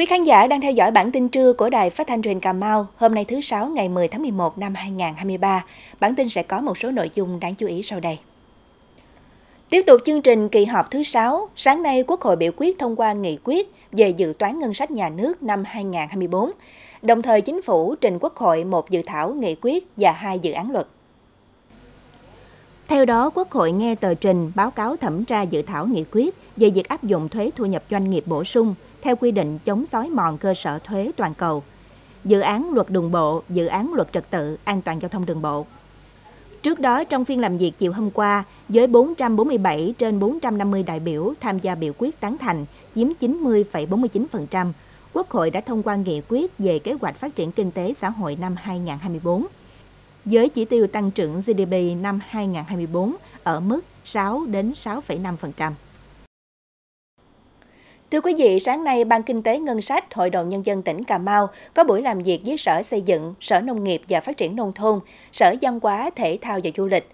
Quý khán giả đang theo dõi bản tin trưa của Đài Phát Thanh Truyền Cà Mau hôm nay thứ Sáu ngày 10 tháng 11 năm 2023. Bản tin sẽ có một số nội dung đáng chú ý sau đây. Tiếp tục chương trình kỳ họp thứ 6, sáng nay Quốc hội biểu quyết thông qua nghị quyết về dự toán ngân sách nhà nước năm 2024, đồng thời Chính phủ trình Quốc hội một dự thảo nghị quyết và 2 dự án luật. Theo đó, Quốc hội nghe tờ trình báo cáo thẩm tra dự thảo nghị quyết về việc áp dụng thuế thu nhập doanh nghiệp bổ sung theo quy định chống xói mòn cơ sở thuế toàn cầu, dự án luật đường bộ, dự án luật trật tự an toàn giao thông đường bộ. Trước đó, trong phiên làm việc chiều hôm qua, với 447 trên 450 đại biểu tham gia biểu quyết tán thành, chiếm 90,49%, Quốc hội đã thông qua nghị quyết về kế hoạch phát triển kinh tế xã hội năm 2024, với chỉ tiêu tăng trưởng GDP năm 2024 ở mức 6 đến 6,5%. Thưa quý vị, sáng nay, Ban Kinh tế Ngân sách Hội đồng Nhân dân tỉnh Cà Mau có buổi làm việc với Sở Xây dựng, Sở Nông nghiệp và Phát triển Nông thôn, Sở Văn hóa, Thể thao và Du lịch,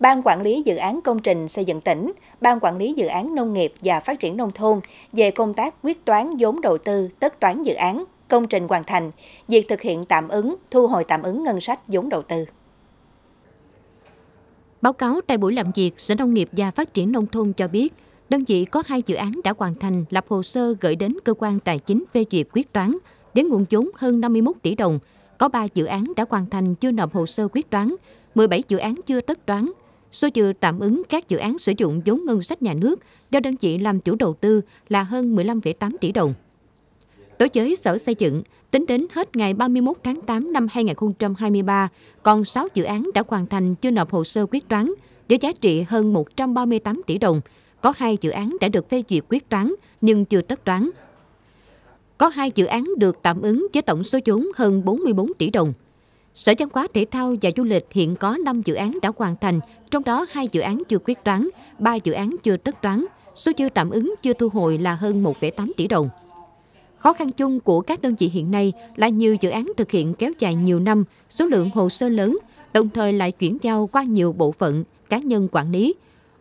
Ban Quản lý Dự án Công trình Xây dựng tỉnh, Ban Quản lý Dự án Nông nghiệp và Phát triển Nông thôn về công tác quyết toán vốn đầu tư, tất toán dự án, công trình hoàn thành, việc thực hiện tạm ứng, thu hồi tạm ứng ngân sách vốn đầu tư. Báo cáo tại buổi làm việc, Sở Nông nghiệp và Phát triển Nông thôn cho biết, đơn vị có 2 dự án đã hoàn thành lập hồ sơ gửi đến cơ quan tài chính phê duyệt quyết toán với nguồn vốn hơn 51 tỷ đồng. Có 3 dự án đã hoàn thành chưa nộp hồ sơ quyết toán, 17 dự án chưa tất toán. Số dư tạm ứng các dự án sử dụng vốn ngân sách nhà nước do đơn vị làm chủ đầu tư là hơn 15,8 tỷ đồng. Đối với Sở Xây dựng, tính đến hết ngày 31 tháng 8 năm 2023, còn 6 dự án đã hoàn thành chưa nộp hồ sơ quyết toán với giá trị hơn 138 tỷ đồng. Có 2 dự án đã được phê duyệt quyết toán nhưng chưa tất toán. Có 2 dự án được tạm ứng với tổng số vốn hơn 44 tỷ đồng. Sở Văn hóa, Thể thao và Du lịch hiện có 5 dự án đã hoàn thành, trong đó 2 dự án chưa quyết toán, 3 dự án chưa tất toán, số dư tạm ứng chưa thu hồi là hơn 1,8 tỷ đồng. Khó khăn chung của các đơn vị hiện nay là nhiều dự án thực hiện kéo dài nhiều năm, số lượng hồ sơ lớn, đồng thời lại chuyển giao qua nhiều bộ phận, cá nhân quản lý.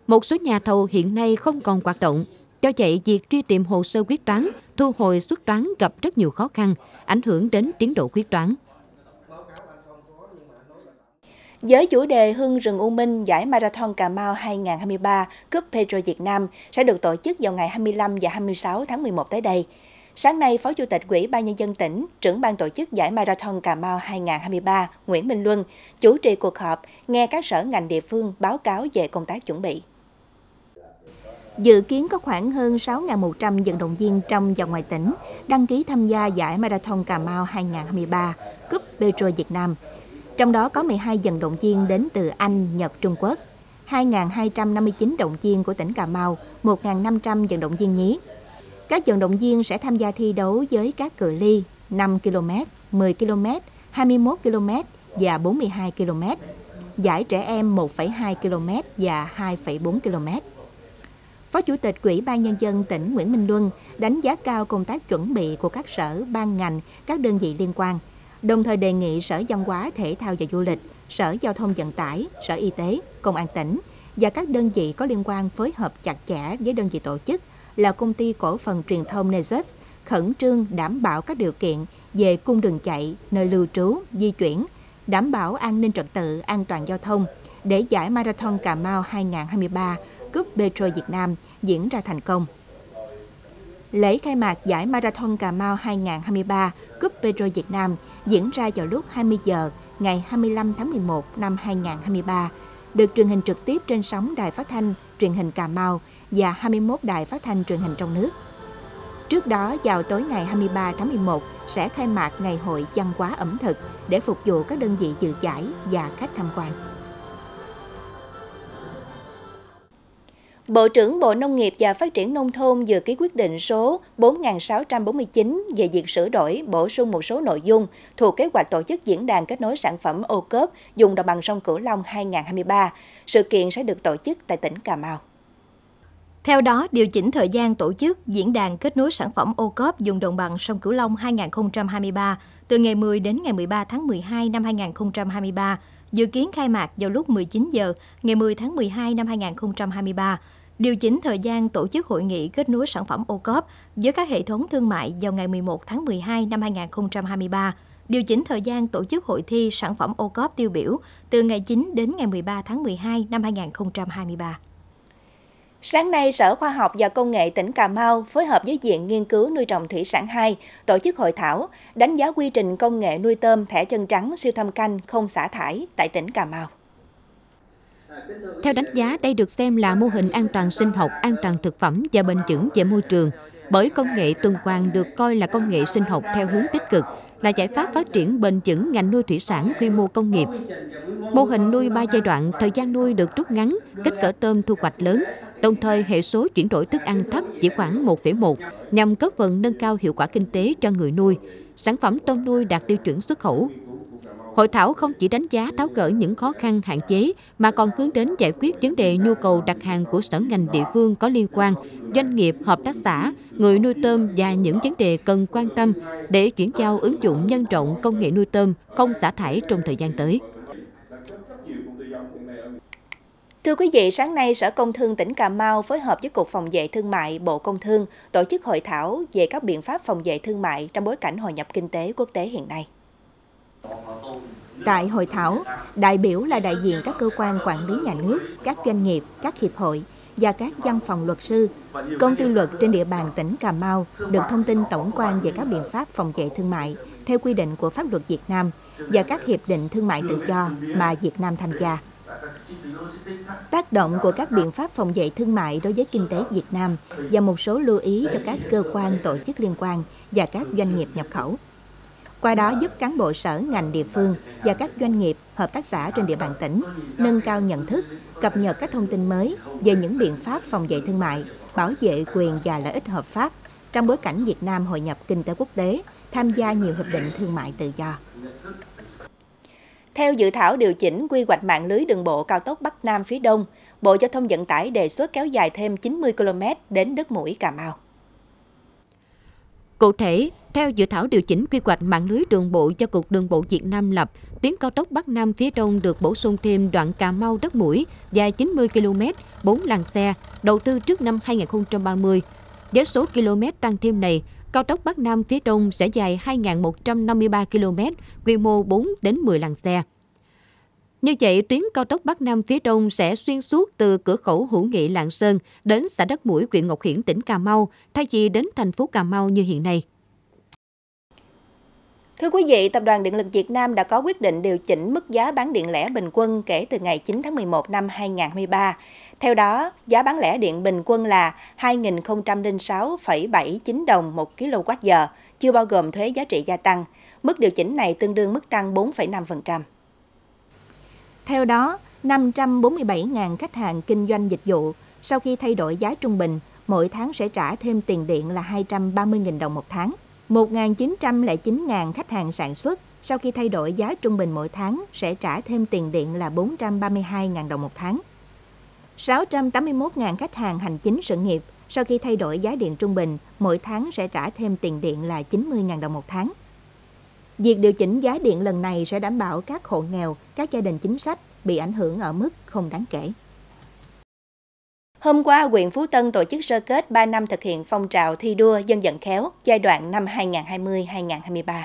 Một số nhà thầu hiện nay không còn hoạt động, do vậy việc truy tìm hồ sơ quyết toán, thu hồi xuất toán gặp rất nhiều khó khăn, ảnh hưởng đến tiến độ quyết toán. Với chủ đề Hương rừng U Minh giải Marathon Cà Mau 2023 Cup Petro Việt Nam sẽ được tổ chức vào ngày 25 và 26 tháng 11 tới đây. Sáng nay, Phó Chủ tịch Ủy ban Nhân dân tỉnh, trưởng ban tổ chức giải Marathon Cà Mau 2023 Nguyễn Minh Luân chủ trì cuộc họp nghe các sở ngành địa phương báo cáo về công tác chuẩn bị. Dự kiến có khoảng hơn 6.100 vận động viên trong và ngoài tỉnh đăng ký tham gia giải Marathon Cà Mau 2023 Cup Petro Việt Nam. Trong đó có 12 vận động viên đến từ Anh, Nhật, Trung Quốc, 2.259 động viên của tỉnh Cà Mau, 1.500 vận động viên nhí. Các vận động viên sẽ tham gia thi đấu với các cự ly 5 km, 10 km, 21 km và 42 km, giải trẻ em 1,2 km và 2,4 km. Phó Chủ tịch Ủy ban Nhân dân tỉnh Nguyễn Minh Luân đánh giá cao công tác chuẩn bị của các sở, ban ngành, các đơn vị liên quan, đồng thời đề nghị Sở Văn hóa, Thể thao và Du lịch, Sở Giao thông Vận tải, Sở Y tế, Công an tỉnh và các đơn vị có liên quan phối hợp chặt chẽ với đơn vị tổ chức là Công ty Cổ phần Truyền thông Nexus khẩn trương đảm bảo các điều kiện về cung đường chạy, nơi lưu trú, di chuyển, đảm bảo an ninh trật tự, an toàn giao thông để giải Marathon Cà Mau 2023 Cup Petro Việt Nam diễn ra thành công. Lễ khai mạc giải Marathon Cà Mau 2023 Cup Petro Việt Nam diễn ra vào lúc 20 giờ ngày 25 tháng 11 năm 2023, được truyền hình trực tiếp trên sóng Đài Phát thanh Truyền hình Cà Mau và 21 đài phát thanh truyền hình trong nước. Trước đó, vào tối ngày 23 tháng 11 sẽ khai mạc Ngày hội văn hóa ẩm thực để phục vụ các đơn vị dự giải và khách tham quan. Bộ trưởng Bộ Nông nghiệp và Phát triển Nông thôn vừa ký quyết định số 4649 về việc sửa đổi, bổ sung một số nội dung thuộc kế hoạch tổ chức diễn đàn kết nối sản phẩm OCOP vùng đồng bằng sông Cửu Long 2023. Sự kiện sẽ được tổ chức tại tỉnh Cà Mau. Theo đó, điều chỉnh thời gian tổ chức diễn đàn kết nối sản phẩm OCOP vùng đồng bằng sông Cửu Long 2023 từ ngày 10 đến ngày 13 tháng 12 năm 2023, dự kiến khai mạc vào lúc 19 giờ ngày 10 tháng 12 năm 2023. điều chỉnh thời gian tổ chức hội nghị kết nối sản phẩm OCOP với các hệ thống thương mại vào ngày 11 tháng 12 năm 2023, điều chỉnh thời gian tổ chức hội thi sản phẩm OCOP tiêu biểu từ ngày 9 đến ngày 13 tháng 12 năm 2023. Sáng nay, Sở Khoa học và Công nghệ tỉnh Cà Mau phối hợp với Viện Nghiên cứu nuôi trồng thủy sản 2 tổ chức hội thảo đánh giá quy trình công nghệ nuôi tôm thẻ chân trắng siêu thâm canh không xả thải tại tỉnh Cà Mau. Theo đánh giá, đây được xem là mô hình an toàn sinh học, an toàn thực phẩm và bền vững về môi trường, bởi công nghệ tuần hoàn được coi là công nghệ sinh học theo hướng tích cực, là giải pháp phát triển bền vững ngành nuôi thủy sản quy mô công nghiệp. Mô hình nuôi 3 giai đoạn, thời gian nuôi được rút ngắn, kích cỡ tôm thu hoạch lớn, đồng thời hệ số chuyển đổi thức ăn thấp chỉ khoảng 1,1 nhằm góp phần nâng cao hiệu quả kinh tế cho người nuôi. Sản phẩm tôm nuôi đạt tiêu chuẩn xuất khẩu. Hội thảo không chỉ đánh giá tháo gỡ những khó khăn hạn chế mà còn hướng đến giải quyết vấn đề nhu cầu đặt hàng của sở ngành địa phương có liên quan, doanh nghiệp, hợp tác xã, người nuôi tôm và những vấn đề cần quan tâm để chuyển giao ứng dụng nhân rộng công nghệ nuôi tôm không xả thải trong thời gian tới. Thưa quý vị, sáng nay Sở Công Thương tỉnh Cà Mau phối hợp với Cục Phòng vệ Thương mại Bộ Công Thương tổ chức hội thảo về các biện pháp phòng vệ thương mại trong bối cảnh hội nhập kinh tế quốc tế hiện nay. Tại hội thảo, đại biểu là đại diện các cơ quan quản lý nhà nước, các doanh nghiệp, các hiệp hội và các văn phòng luật sư, công ty luật trên địa bàn tỉnh Cà Mau được thông tin tổng quan về các biện pháp phòng vệ thương mại theo quy định của pháp luật Việt Nam và các hiệp định thương mại tự do mà Việt Nam tham gia. Tác động của các biện pháp phòng vệ thương mại đối với kinh tế Việt Nam và một số lưu ý cho các cơ quan tổ chức liên quan và các doanh nghiệp nhập khẩu. Qua đó giúp cán bộ sở, ngành địa phương và các doanh nghiệp, hợp tác xã trên địa bàn tỉnh nâng cao nhận thức, cập nhật các thông tin mới về những biện pháp phòng vệ thương mại, bảo vệ quyền và lợi ích hợp pháp trong bối cảnh Việt Nam hội nhập kinh tế quốc tế, tham gia nhiều hiệp định thương mại tự do. Theo dự thảo điều chỉnh quy hoạch mạng lưới đường bộ cao tốc Bắc Nam phía Đông, Bộ Giao thông vận tải đề xuất kéo dài thêm 90 km đến Đất Mũi, Cà Mau. Cụ thể, theo dự thảo điều chỉnh quy hoạch mạng lưới đường bộ do Cục đường bộ Việt Nam lập, tuyến cao tốc Bắc Nam phía Đông được bổ sung thêm đoạn Cà Mau - Đất Mũi dài 90 km, 4 làn xe, đầu tư trước năm 2030. Với số km tăng thêm này, cao tốc Bắc Nam phía Đông sẽ dài 2.153 km, quy mô 4 đến 10 làn xe. Như vậy, tuyến cao tốc Bắc Nam phía Đông sẽ xuyên suốt từ cửa khẩu Hữu Nghị Lạng Sơn đến xã Đất Mũi, huyện Ngọc Hiển, tỉnh Cà Mau, thay vì đến thành phố Cà Mau như hiện nay. Thưa quý vị, Tập đoàn Điện lực Việt Nam đã có quyết định điều chỉnh mức giá bán điện lẻ bình quân kể từ ngày 9 tháng 11 năm 2023. Theo đó, giá bán lẻ điện bình quân là 2.006,79 đồng 1 kWh, chưa bao gồm thuế giá trị gia tăng. Mức điều chỉnh này tương đương mức tăng 4,5%. Theo đó, 547.000 khách hàng kinh doanh dịch vụ sau khi thay đổi giá trung bình, mỗi tháng sẽ trả thêm tiền điện là 230.000 đồng một tháng. 1.909.000 khách hàng sản xuất sau khi thay đổi giá trung bình mỗi tháng sẽ trả thêm tiền điện là 432.000 đồng một tháng. 681.000 khách hàng hành chính sự nghiệp sau khi thay đổi giá điện trung bình mỗi tháng sẽ trả thêm tiền điện là 90.000 đồng một tháng. Việc điều chỉnh giá điện lần này sẽ đảm bảo các hộ nghèo, các gia đình chính sách bị ảnh hưởng ở mức không đáng kể. Hôm qua, huyện Phú Tân tổ chức sơ kết 3 năm thực hiện phong trào thi đua dân vận khéo giai đoạn năm 2020-2023.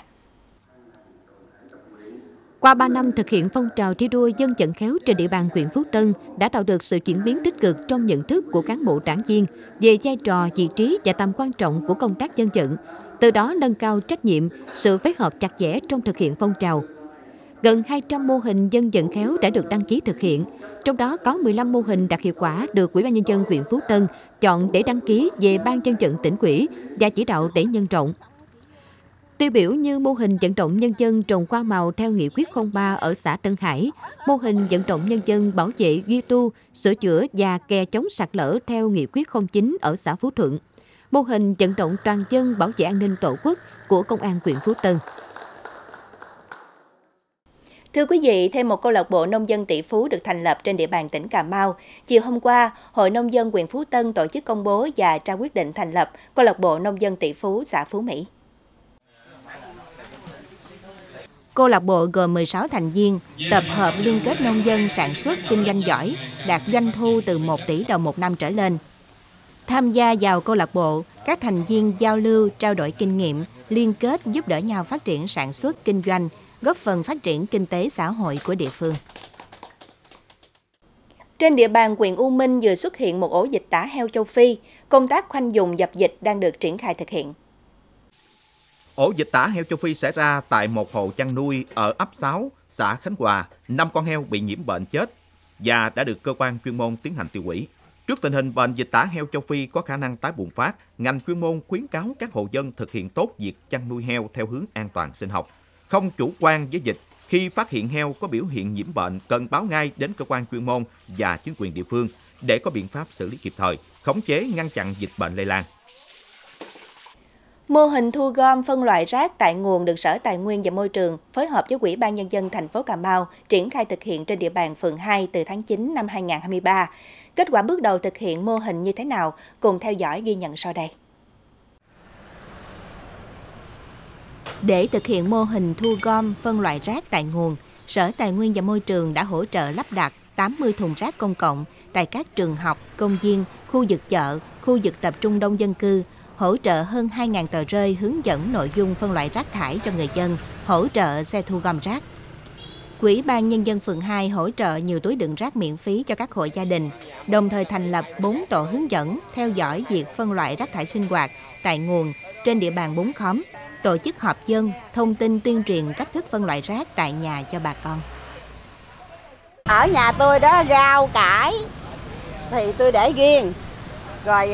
Qua 3 năm thực hiện phong trào thi đua dân vận khéo trên địa bàn huyện Phú Tân đã tạo được sự chuyển biến tích cực trong nhận thức của cán bộ đảng viên về vai trò, vị trí và tầm quan trọng của công tác dân vận, từ đó nâng cao trách nhiệm, sự phối hợp chặt chẽ trong thực hiện phong trào. Gần 200 mô hình dân vận khéo đã được đăng ký thực hiện, trong đó có 15 mô hình đạt hiệu quả được Ủy ban Nhân dân huyện Phú Tân chọn để đăng ký về Ban Dân vận tỉnh ủy và chỉ đạo để nhân rộng. Tiêu biểu như mô hình vận động nhân dân trồng hoa màu theo nghị quyết 03 ở xã Tân Hải, mô hình vận động nhân dân bảo vệ duy tu, sửa chữa và kè chống sạt lở theo nghị quyết 09 ở xã Phú Thuận, mô hình vận động toàn dân bảo vệ an ninh tổ quốc của Công an huyện Phú Tân. Thưa quý vị, thêm một câu lạc bộ nông dân tỷ phú được thành lập trên địa bàn tỉnh Cà Mau. Chiều hôm qua, Hội Nông dân huyện Phú Tân tổ chức công bố và trao quyết định thành lập câu lạc bộ nông dân tỷ phú xã Phú Mỹ. Câu lạc bộ gồm 16 thành viên, tập hợp liên kết nông dân sản xuất kinh doanh giỏi, đạt doanh thu từ 1 tỷ đồng một năm trở lên. Tham gia vào câu lạc bộ, các thành viên giao lưu, trao đổi kinh nghiệm, liên kết giúp đỡ nhau phát triển sản xuất kinh doanh, góp phần phát triển kinh tế xã hội của địa phương. Trên địa bàn huyện U Minh vừa xuất hiện một ổ dịch tả heo châu Phi, công tác khoanh vùng dập dịch đang được triển khai thực hiện. Ổ dịch tả heo châu Phi xảy ra tại một hộ chăn nuôi ở ấp 6, xã Khánh Hòa, 5 con heo bị nhiễm bệnh chết và đã được cơ quan chuyên môn tiến hành tiêu hủy. Trước tình hình bệnh dịch tả heo châu Phi có khả năng tái bùng phát, ngành chuyên môn khuyến cáo các hộ dân thực hiện tốt việc chăn nuôi heo theo hướng an toàn sinh học, không chủ quan với dịch. Khi phát hiện heo có biểu hiện nhiễm bệnh, cần báo ngay đến cơ quan chuyên môn và chính quyền địa phương để có biện pháp xử lý kịp thời, khống chế ngăn chặn dịch bệnh lây lan. Mô hình thu gom phân loại rác tại nguồn được Sở Tài nguyên và Môi trường phối hợp với Ủy ban Nhân dân thành phố Cà Mau triển khai thực hiện trên địa bàn phường 2 từ tháng 9 năm 2023. Kết quả bước đầu thực hiện mô hình như thế nào, cùng theo dõi ghi nhận sau đây. Để thực hiện mô hình thu gom phân loại rác tại nguồn, Sở Tài nguyên và Môi trường đã hỗ trợ lắp đặt 80 thùng rác công cộng tại các trường học, công viên, khu vực chợ, khu vực tập trung đông dân cư, hỗ trợ hơn 2.000 tờ rơi hướng dẫn nội dung phân loại rác thải cho người dân, hỗ trợ xe thu gom rác. Ủy ban Nhân dân phường 2 hỗ trợ nhiều túi đựng rác miễn phí cho các hộ gia đình, đồng thời thành lập 4 tổ hướng dẫn theo dõi việc phân loại rác thải sinh hoạt tại nguồn trên địa bàn 4 khóm, tổ chức họp dân, thông tin tuyên truyền cách thức phân loại rác tại nhà cho bà con. Ở nhà tôi đó, rau, cải thì tôi để riêng, rồi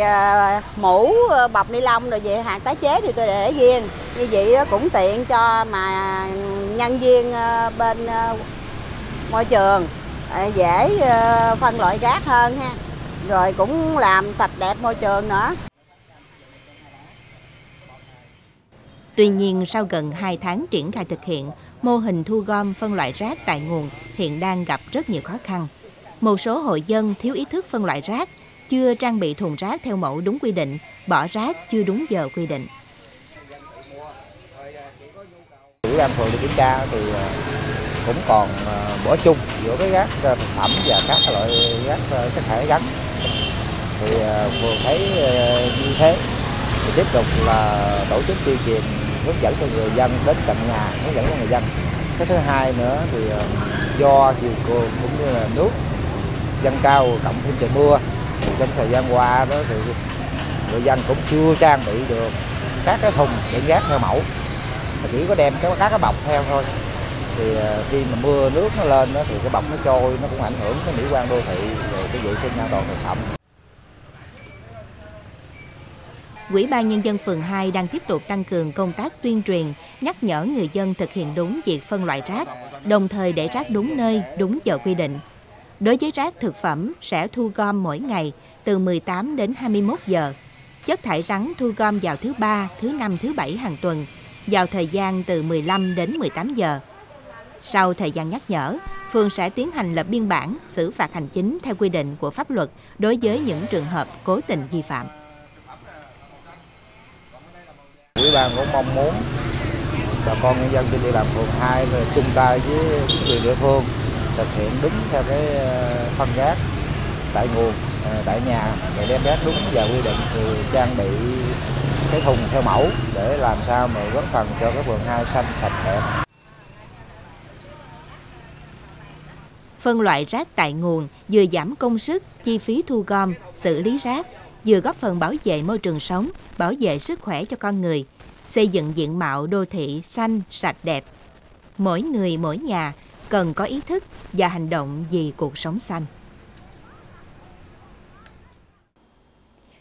mũ, bọc ni lông, rồi về hàng tái chế thì tôi để riêng. Như vậy cũng tiện cho mà nhân viên bên môi trường dễ phân loại rác hơn ha, rồi cũng làm sạch đẹp môi trường nữa. Tuy nhiên, sau gần 2 tháng triển khai thực hiện, mô hình thu gom phân loại rác tại nguồn hiện đang gặp rất nhiều khó khăn. Một số hộ dân thiếu ý thức phân loại rác, chưa trang bị thùng rác theo mẫu đúng quy định, bỏ rác chưa đúng giờ quy định. Ủy ban phường đi kiểm tra thì cũng còn bỏ chung giữa cái rác thực phẩm và các loại rác chất thải rắn. Thì phường thấy như thế thì tiếp tục là tổ chức tuyên truyền hướng dẫn cho người dân đến tận nhà, hướng dẫn cho người dân. Cái thứ hai nữa thì do chiều cường cũng như là nước dâng cao cộng thêm trời mưa, thì trong thời gian qua đó thì người dân cũng chưa trang bị được các cái thùng để rác theo mẫu, chỉ có đem các cái bọc theo thôi. Thì khi mà mưa nước nó lên đó, thì cái bọc nó trôi, nó cũng ảnh hưởng tới mỹ quan đô thị, rồi cái vệ sinh an toàn thực phẩm. Ủy ban Nhân dân phường 2 đang tiếp tục tăng cường công tác tuyên truyền, nhắc nhở người dân thực hiện đúng việc phân loại rác, đồng thời để rác đúng nơi, đúng giờ quy định. Đối với rác thực phẩm sẽ thu gom mỗi ngày từ 18 đến 21 giờ. Chất thải rắn thu gom vào thứ Ba, thứ Năm, thứ Bảy hàng tuần, vào thời gian từ 15 đến 18 giờ. Sau thời gian nhắc nhở, phường sẽ tiến hành lập biên bản, xử phạt hành chính theo quy định của pháp luật đối với những trường hợp cố tình vi phạm. Ủy ban cũng mong muốn bà con nhân dân trên địa bàn phường 2 chung tay với chính quyền địa phương thực hiện đúng theo cái phân rác tại nguồn, tại nhà, để đem rác đúng và quy định, thì trang bị cái thùng theo mẫu để làm sao mà góp phần cho cái phường 2 xanh sạch đẹp. Phân loại rác tại nguồn vừa giảm công sức, chi phí thu gom, xử lý rác, vừa góp phần bảo vệ môi trường sống, bảo vệ sức khỏe cho con người, xây dựng diện mạo đô thị xanh, sạch đẹp. Mỗi người, mỗi nhà cần có ý thức và hành động vì cuộc sống xanh.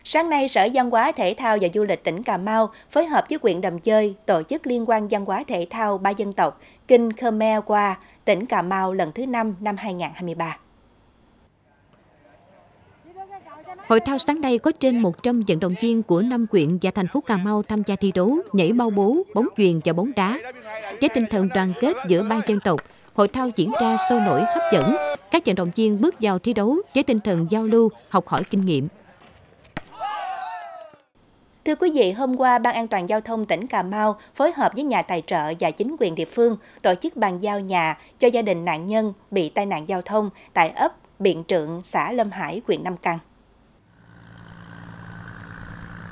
Sáng nay, Sở Văn hóa, Thể thao và Du lịch tỉnh Cà Mau phối hợp với huyện Đầm Chơi tổ chức Liên hoan Văn hóa Thể thao Ba Dân tộc Kinh Khmer qua tỉnh Cà Mau lần thứ 5 năm 2023. Hội thao sáng nay có trên 100 vận động viên của 5 huyện và thành phố Cà Mau tham gia thi đấu nhảy bao bố, bóng chuyền và bóng đá. Với tinh thần đoàn kết giữa ba dân tộc, hội thao diễn ra sôi nổi hấp dẫn. Các vận động viên bước vào thi đấu với tinh thần giao lưu, học hỏi kinh nghiệm. Thưa quý vị, hôm qua, Ban An toàn Giao thông tỉnh Cà Mau phối hợp với nhà tài trợ và chính quyền địa phương tổ chức bàn giao nhà cho gia đình nạn nhân bị tai nạn giao thông tại ấp Biện Trượng, xã Lâm Hải, huyện Nam Căn.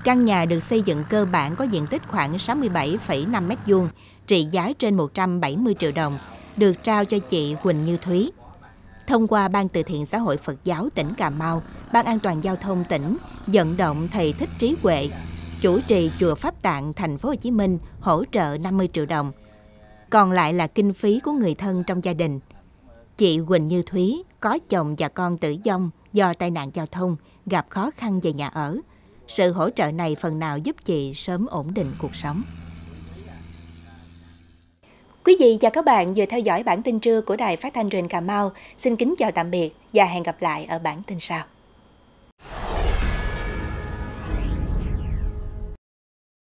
Căn nhà được xây dựng cơ bản có diện tích khoảng 67,5 m2, trị giá trên 170 triệu đồng, được trao cho chị Huỳnh Như Thúy. Thông qua Ban Từ thiện Xã hội Phật giáo tỉnh Cà Mau, Ban An toàn Giao thông tỉnh vận động thầy Thích Trí Huệ, chủ trì chùa Pháp Tạng, thành phố Hồ Chí Minh hỗ trợ 50 triệu đồng. Còn lại là kinh phí của người thân trong gia đình. Chị Huỳnh Như Thúy có chồng và con tử vong do tai nạn giao thông, gặp khó khăn về nhà ở. Sự hỗ trợ này phần nào giúp chị sớm ổn định cuộc sống. Quý vị và các bạn vừa theo dõi bản tin trưa của Đài Phát thanh Truyền Cà Mau. Xin kính chào tạm biệt và hẹn gặp lại ở bản tin sau.